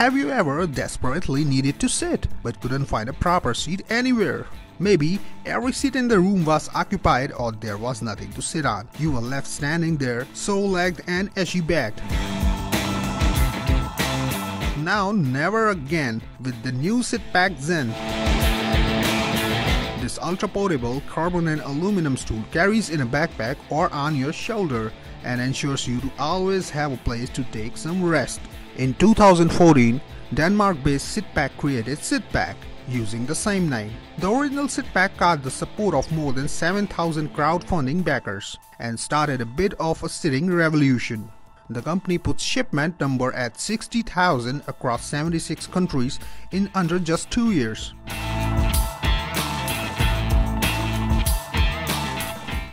Have you ever desperately needed to sit, but couldn't find a proper seat anywhere? Maybe every seat in the room was occupied or there was nothing to sit on. You were left standing there, sore-legged and ashy-backed. Now never again with the new Sitpack ZEN. This ultra-portable carbon and aluminum stool carries in a backpack or on your shoulder and ensures you to always have a place to take some rest. In 2014, Denmark-based Sitpack created Sitpack using the same name. The original Sitpack got the support of more than 7,000 crowdfunding backers and started a bit of a sitting revolution. The company puts shipment number at 60,000 across 76 countries in under just 2 years.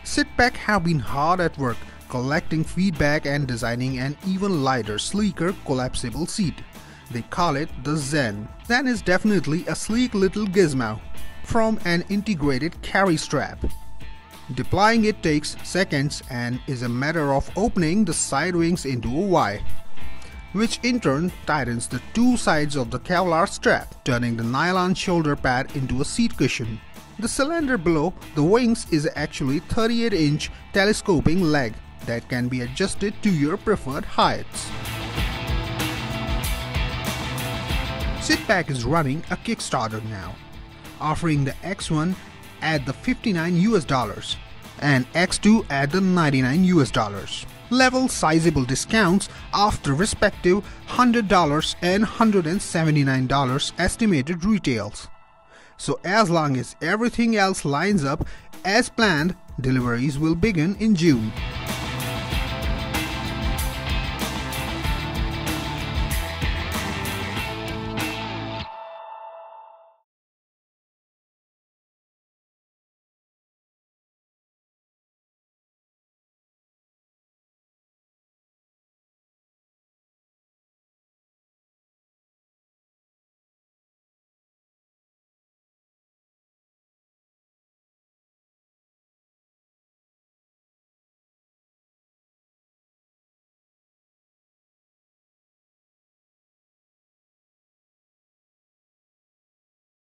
Sitpack have been hard at work collecting feedback and designing an even lighter, sleeker, collapsible seat. They call it the ZEN. ZEN is definitely a sleek little gizmo from an integrated carry strap. Deploying it takes seconds and is a matter of opening the side wings into a Y, which in turn tightens the two sides of the Kevlar strap, turning the nylon shoulder pad into a seat cushion. The cylinder below the wings is actually 38-inch telescoping leg that can be adjusted to your preferred heights. Sitpack is running a Kickstarter now, offering the X1 at the $59 and X2 at the $99 level, sizable discounts off the respective $100 and $179 estimated retails. So as long as everything else lines up as planned, deliveries will begin in June.